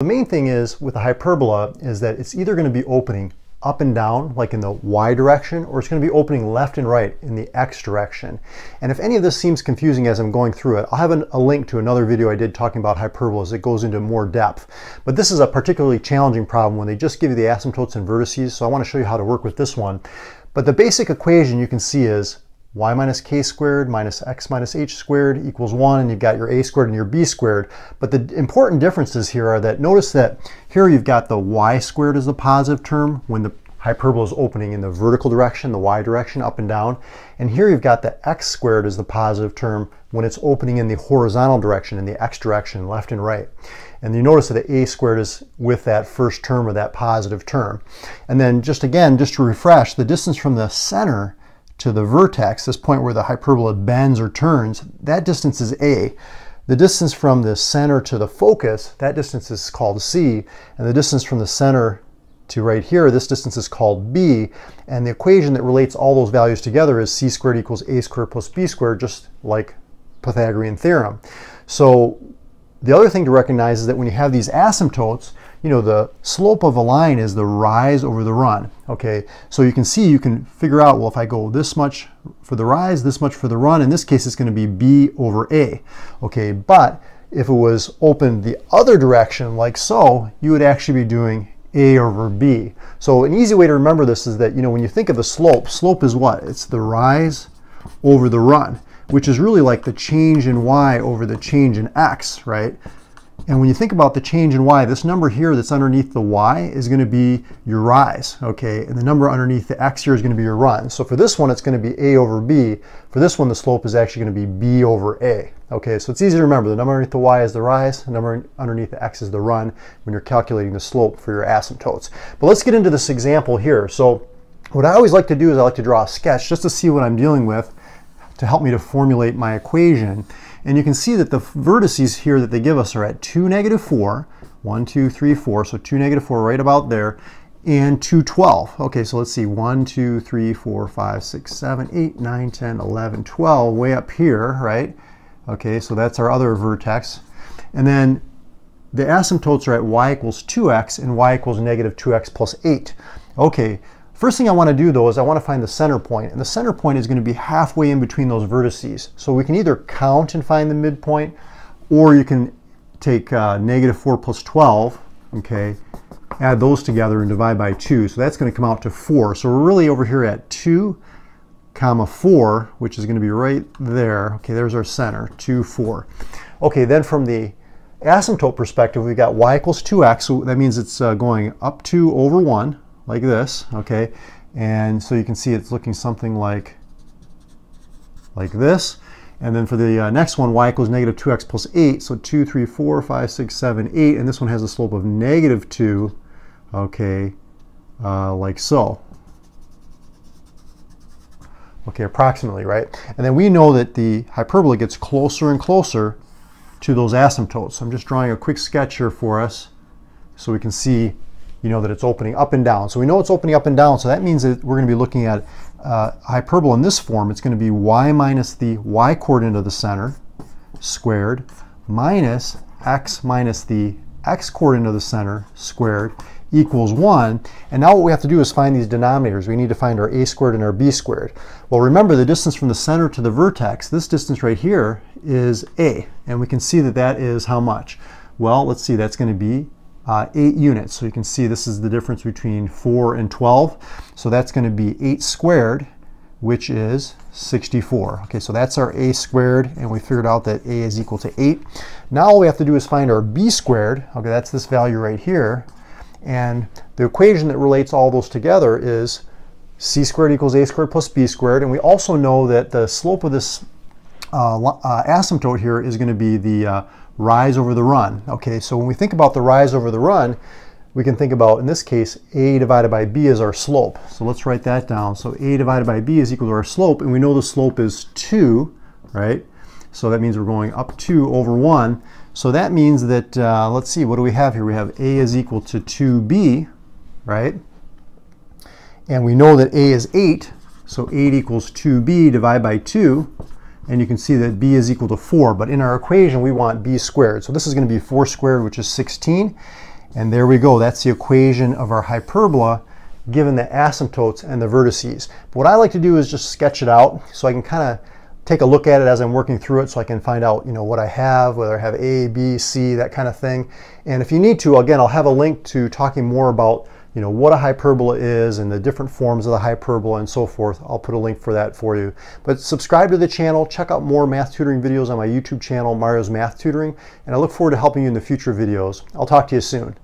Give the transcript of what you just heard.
The main thing is with a hyperbola is that it's either going to be opening up and down, like in the y direction, or it's going to be opening left and right in the x direction. And if any of this seems confusing as I'm going through it, I'll have a link to another video I did talking about hyperbolas that goes into more depth. But this is a particularly challenging problem when they just give you the asymptotes and vertices, so I want to show you how to work with this one. But the basic equation you can see is y minus k squared minus x minus h squared equals 1, and you've got your a squared and your b squared. But the important differences here are that notice that here you've got the y squared as the positive term when the hyperbola is opening in the vertical direction, the y direction, up and down. And here you've got the x squared as the positive term when it's opening in the horizontal direction, in the x direction, left and right. And you notice that the a squared is with that first term or that positive term. And then just again, just to refresh, the distance from the center to the vertex, this point where the hyperbola bends or turns, that distance is a. The distance from the center to the focus, that distance is called c, and the distance from the center to right here, this distance is called b, and the equation that relates all those values together is c squared equals a squared plus b squared, just like Pythagorean theorem. So the other thing to recognize is that when you have these asymptotes, you know, the slope of a line is the rise over the run, okay? So you can see, you can figure out, well, if I go this much for the rise, this much for the run, in this case, it's gonna be B over A, okay? But if it was open the other direction, like so, you would actually be doing A over B. So an easy way to remember this is that, you know, when you think of a slope, slope is what? It's the rise over the run, which is really like the change in y over the change in x, right? And when you think about the change in y, this number here that's underneath the y is going to be your rise, okay? And the number underneath the x here is going to be your run. So for this one, it's going to be a over b. For this one, the slope is actually going to be b over a, okay? So it's easy to remember. The number underneath the y is the rise. The number underneath the x is the run when you're calculating the slope for your asymptotes. But let's get into this example here. So what I always like to do is I like to draw a sketch just to see what I'm dealing with, to help me to formulate my equation. And you can see that the vertices here that they give us are at 2, negative 4, 1, 2, 3, 4, so 2, negative 4 right about there, and 2, 12. Okay, so let's see, 1, 2, 3, 4, 5, 6, 7, 8, 9, 10, 11, 12, way up here, right? Okay, so that's our other vertex. And then the asymptotes are at y equals 2x and y equals negative 2x plus 8. Okay. First thing I want to do though is I want to find the center point, and the center point is going to be halfway in between those vertices. So we can either count and find the midpoint, or you can take negative 4 plus 12, okay, add those together and divide by 2. So that's going to come out to 4. So we're really over here at 2, comma 4, which is going to be right there. Okay, there's our center, 2, 4. Okay, then from the asymptote perspective, we've got y equals 2x, so that means it's going up 2 over 1. Like this, okay? And so you can see it's looking something like this. And then for the next one, y equals negative 2x plus 8, so 2, 3, 4, 5, 6, 7, 8, and this one has a slope of negative 2, okay, like so. Okay, approximately, right? And then we know that the hyperbola gets closer and closer to those asymptotes. So I'm just drawing a quick sketch here for us so we can see, you know, that it's opening up and down. So we know it's opening up and down, so that means that we're going to be looking at hyperbola in this form. It's going to be y minus the y coordinate of the center squared minus the x coordinate of the center squared equals 1. And now what we have to do is find these denominators. We need to find our a squared and our b squared. Well, remember the distance from the center to the vertex, this distance right here is a, and we can see that that is how much? Well, let's see, that's going to be 8 units. So you can see this is the difference between 4 and 12. So that's going to be 8 squared, which is 64. Okay, so that's our a squared, and we figured out that a is equal to 8. Now all we have to do is find our b squared. Okay, that's this value right here. And the equation that relates all those together is c squared equals a squared plus b squared. And we also know that the slope of this asymptote here is going to be the rise over the run. Okay, so when we think about the rise over the run, we can think about, in this case, a divided by b is our slope. So let's write that down. So a divided by b is equal to our slope, and we know the slope is 2, right? So that means we're going up 2 over 1. So that means that, let's see, what do we have here? We have a is equal to 2b, right? And we know that a is 8, so 8 equals 2b divided by 2. And you can see that b is equal to 4, but in our equation we want b squared. So this is going to be 4 squared, which is 16, And there we go. That's the equation of our hyperbola given the asymptotes and the vertices. But what I like to do is just sketch it out so I can kind of take a look at it as I'm working through it so I can find out, you know, what I have, whether I have A, B, C, that kind of thing. And if you need to, again, I'll have a link to talking more about, you know, what a hyperbola is and the different forms of the hyperbola and so forth. I'll put a link for that for you. But subscribe to the channel, check out more math tutoring videos on my YouTube channel, Mario's Math Tutoring, and I look forward to helping you in the future videos. I'll talk to you soon.